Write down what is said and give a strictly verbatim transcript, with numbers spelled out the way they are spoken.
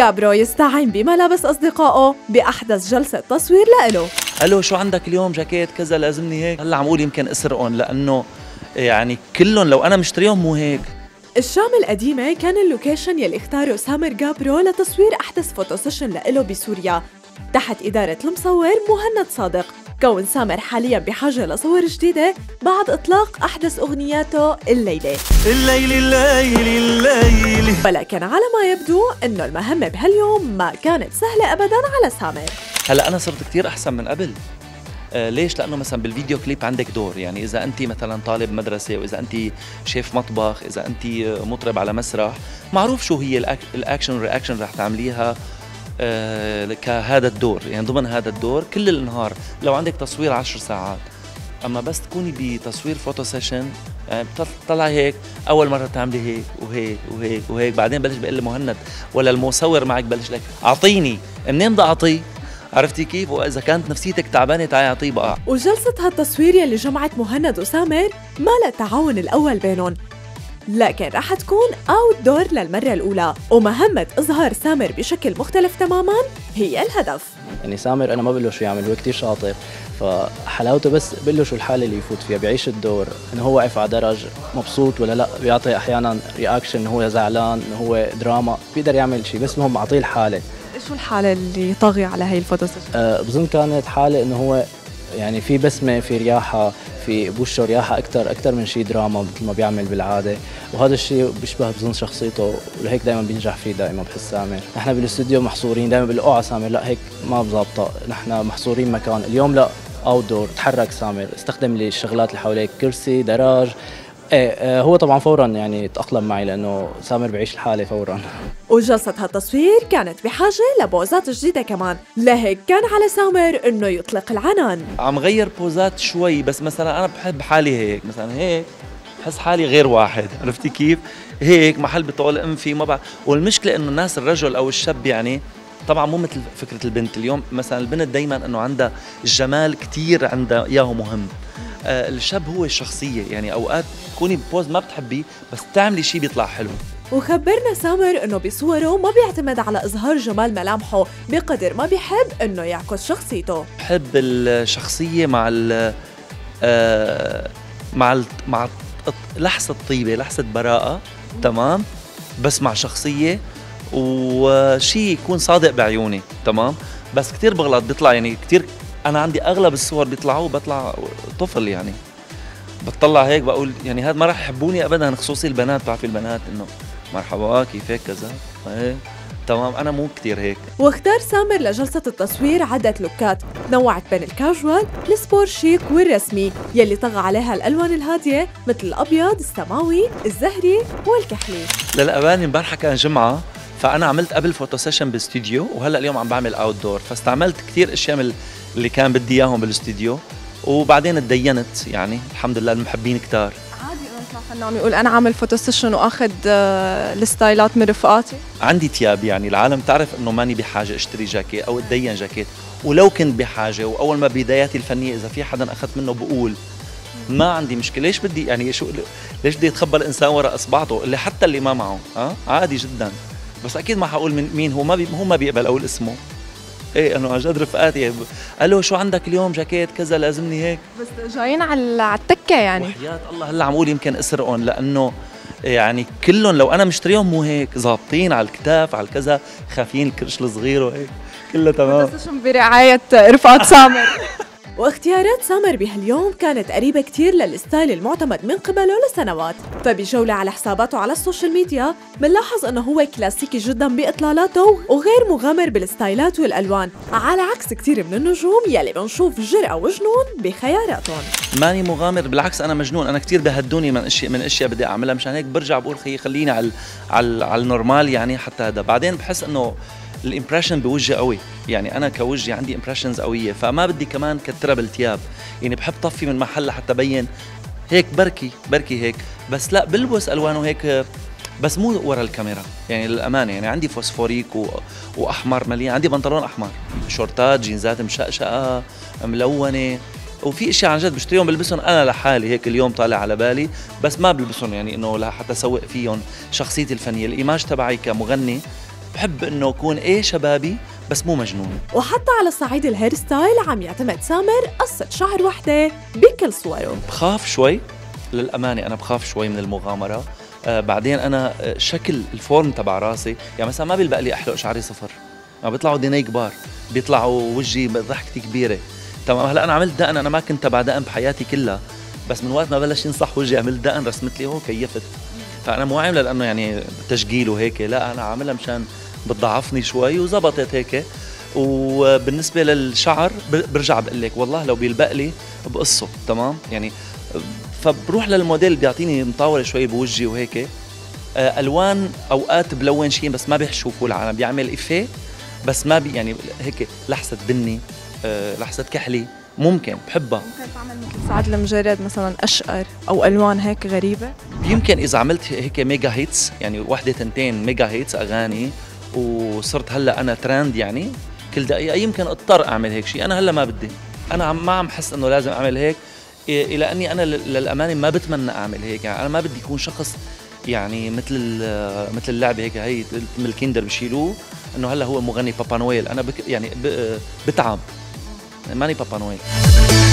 كابرو يستعين بملابس أصدقائه بأحدث جلسة تصوير لإله. ألو شو عندك اليوم؟ جاكيت كذا لازمني هيك. هلا عم قول يمكن أسرقهم لأنه يعني كلهم لو أنا مشتريهم مو هيك. الشام القديمة كان اللوكيشن يلي اختاره سامر كابرو لتصوير أحدث فوتوسيشن لإله بسوريا تحت إدارة المصور مهند صادق. كون سامر حالياً بحاجة لصور جديدة بعد إطلاق أحدث أغنياته الليلة الليلة الليلة الليلة، ولكن على ما يبدو إنه المهمة بهاليوم ما كانت سهلة أبداً على سامر. هلأ أنا صرت كتير أحسن من قبل. آه ليش؟ لأنه مثلاً بالفيديو كليب عندك دور، يعني إذا أنت مثلاً طالب مدرسة وإذا أنت شيف مطبخ، إذا أنت مطرب على مسرح، معروف شو هي الأك... الأكشن والرياكشن اللي رح تعمليها كهذا الدور، يعني ضمن هذا الدور كل النهار لو عندك تصوير عشر ساعات. اما بس تكوني بتصوير فوتو سيشن يعني بتطلعي هيك اول مره تعملي هيك وهيك وهيك وهيك، بعدين بلش بقول لمهند ولا المصور معك بلش لك اعطيني، منين بدي اعطيه؟ عرفتي كيف؟ واذا كانت نفسيتك تعبانه تعي اعطيه بقى. وجلسه هالتصوير يلي جمعت مهند وسامر ما لها تعاون الاول بينهم، لكن رح تكون اوت دور للمرة الأولى، ومهمة إظهار سامر بشكل مختلف تماماً هي الهدف. يعني سامر أنا ما بقول له شو يعمل، هو كثير شاطر، فحلاوته بس بقول له شو الحالة اللي يفوت فيها، بيعيش الدور، إنه هو واقف على درج مبسوط ولا لا، بيعطي أحياناً رياكشن إنه هو زعلان، إنه هو دراما، بيقدر يعمل شيء، بس المهم أعطيه الحالة. شو الحالة اللي طاغية على هي الفوتوسيشن؟ أه بظن كانت حالة إنه هو يعني في بسمه، في رياحه، في بوشه رياحه اكثر اكثر من شيء دراما مثل ما بيعمل بالعاده، وهذا الشيء بيشبه بظن شخصيته، ولهيك دائما بينجح فيه. دائما بحس سامر نحن بالاستوديو محصورين، دائما بقول اوعى سامر لا هيك ما بظابطه، نحن محصورين مكان. اليوم لا، اوت دور، تحرك سامر، استخدم لي الشغلات اللي حواليك، كرسي، دراج. ايه هو طبعا فورا يعني تأقلم معي لانه سامر بيعيش الحاله فورا. وجلسه هالتصوير كانت بحاجه لبوزات جديده كمان، لهيك كان على سامر انه يطلق العنان. عم غير بوزات شوي، بس مثلا انا بحب حالي هيك، مثلا هيك بحس حالي غير واحد، عرفتي كيف؟ هيك محل بتقول ام في ما بعرف. والمشكله انه الناس الرجل او الشاب يعني طبعا مو مثل فكره البنت. اليوم مثلا البنت دائما انه عندها الجمال كثير، عندها اياه مهم. آه الشاب هو الشخصية، يعني أوقات تكوني ببوز ما بتحبيه بس تعملي شيء بيطلع حلو. وخبرنا سامر إنه بصوره ما بيعتمد على إظهار جمال ملامحه بقدر ما بيحب إنه يعكس شخصيته. بحب الشخصية مع ال آه مع ال مع لحظة طيبة، لحظة براءة، تمام، بس مع شخصية وشيء يكون صادق بعيوني، تمام. بس كتير بغلط، بيطلع يعني كتير. أنا عندي أغلب الصور بيطلعوا بطلع طفل، يعني بتطلع هيك بقول يعني هذا ما راح يحبوني أبداً، خصوصي البنات. بتعرفي البنات إنه مرحبا كيفك كذا هيك، تمام. أنا مو كتير هيك. واختار سامر لجلسة التصوير عدة لوكات نوعت بين الكاجوال، السبور شيك والرسمي، يلي طغى عليها الألوان الهادية مثل الأبيض، السماوي، الزهري والكحلي. للأمانة امبارحة كان جمعة، فأنا عملت قبل فوتو سيشن باستوديو، وهلا اليوم عم بعمل اوت دور، فاستعملت كثير اشياء من اللي كان بدي اياهم بالاستوديو، وبعدين تدينت يعني الحمد لله. المحبين كتار عادي انه يطلع فنان يقول انا عامل فوتو سيشن واخذ الستايلات من رفقاتي. عندي ثياب، يعني العالم تعرف انه ماني بحاجه اشتري جاكيت او اتدين جاكيت، ولو كنت بحاجه واول ما بداياتي الفنيه اذا في حدا اخذت منه بقول ما عندي مشكله، ليش بدي يعني شو ليش بدي يتخبى الانسان وراء اصبعته، اللي حتى اللي ما معه اه عادي جدا. بس اكيد ما حقول من مين هو، ما بي هو ما بيقبل اقول اسمه. ايه انه عن جد رفقاتي الو شو عندك اليوم؟ جاكيت كذا لازمني هيك، بس جايين على التكه يعني. وحياة الله هلا عم اقول يمكن اسرقهم لانه يعني كلهم لو انا مشتريهم مو هيك، ظابطين على الكتاف على الكذا، خافين الكرش الصغير وهيك كله تمام. بس شو برعايه رفقات سامر. واختيارات سامر بهاليوم كانت قريبة كتير للستايل المعتمد من قبله لسنوات، فبجولة على حساباته على السوشيال ميديا بنلاحظ انه هو كلاسيكي جدا باطلالاته وغير مغامر بالستايلات والالوان، على عكس كتير من النجوم يلي بنشوف جرأة وجنون بخياراتهم. ماني مغامر، بالعكس انا مجنون، انا كتير بهدوني من اشياء من اشياء بدي اعملها، مشان هيك برجع بقول خيي خليني على على على النورمال يعني. حتى هذا بعدين بحس انه الامبريشن بوجهي قوي، يعني انا كوجهي عندي امبريشنز قويه، فما بدي كمان كترها بالثياب، يعني بحب طفي من محلها حتى بين هيك بركي بركي هيك، بس لا بلبس الوانه هيك، بس مو ورا الكاميرا يعني. للامانه يعني عندي فوسفوريك و... واحمر مليان، عندي بنطلون احمر، شورتات، جينزات مشقشقه ملونه، وفي اشياء عن جد بشتريهم بلبسهم انا لحالي هيك اليوم طالع على بالي، بس ما بلبسهم يعني انه لحتى اسوق فيهم شخصيتي الفنيه. الايماج تبعي كمغني بحب انه اكون ايه شبابي بس مو مجنون. وحتى على الصعيد الهير ستايل عم يعتمد سامر قصة شعر وحدة بكل صوره. بخاف شوي للأمانة، أنا بخاف شوي من المغامرة. آه بعدين أنا شكل الفورم تبع راسي، يعني مثلا ما بيلبق لي أحلق شعري صفر، يعني بيطلعوا ديني كبار، بيطلعوا وجهي ضحكتي كبيرة. تمام. هلا أنا عملت دقن، أنا ما كنت تبع دقن بحياتي كلها، بس من وقت ما بلش ينصح وجهي أعمل دقن رسمت لي هو كيفت. فأنا مو عاملة لأنه يعني تشجيل وهيك، لا أنا عاملها مشان بتضعفني شوي وزبطت هيك. وبالنسبة للشعر برجع بقول لك والله لو بيلبق لي بقصه. تمام. يعني فبروح للموديل بيعطيني مطاوله شوي بوجهي وهيك. الوان اوقات بلون شيء بس ما بيشوفوه العالم، بيعمل افيه بس ما بي يعني هيك لحسه بني لحسه كحلي ممكن بحبها. ممكن تعمل مثل سعد المجرد مثلا اشقر او الوان هيك غريبه. يمكن اذا عملت هيك ميجا هيتس، يعني وحده تنتين ميجا هيتس اغاني وصرت هلا انا ترند يعني كل دقيقه، يمكن اضطر اعمل هيك شيء. انا هلا ما بدي، انا ما عم حس انه لازم اعمل هيك، الى اني انا للامانه ما بتمنى اعمل هيك. يعني انا ما بدي اكون شخص يعني مثل مثل اللعبه هيك، هي مثل الكندر بشيلوه انه هلا هو مغني بابا نويل. انا بك يعني بتعب، ماني بابا نويل.